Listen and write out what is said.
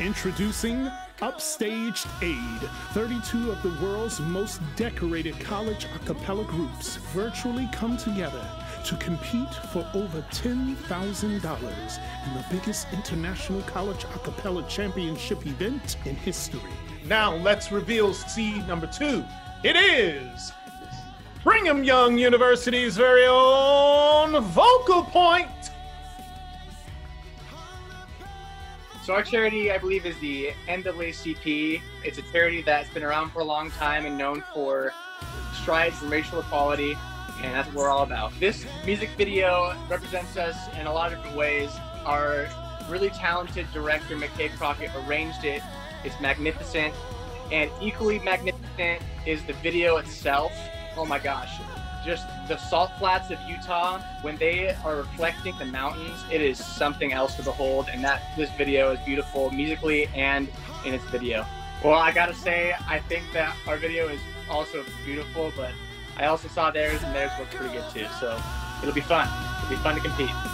Introducing Upstaged Aid, 32 of the world's most decorated college a cappella groups virtually come together to compete for over $10,000 in the biggest international college a cappella championship event in history. Now let's reveal seed number 2. It is Brigham Young University's very own Vocal Point. So our charity, I believe, is the NAACP. It's a charity that's been around for a long time and known for strides in racial equality, and that's what we're all about. This music video represents us in a lot of different ways. Our really talented director, McKay Crockett, arranged it. It's magnificent, and equally magnificent is the video itself. Oh my gosh. Just the salt flats of Utah, when they are reflecting the mountains, it is something else to behold, and this video is beautiful musically and in its video. Well, I gotta say, I think that our video is also beautiful, but I also saw theirs, and theirs looked pretty good too, so it'll be fun. It'll be fun to compete.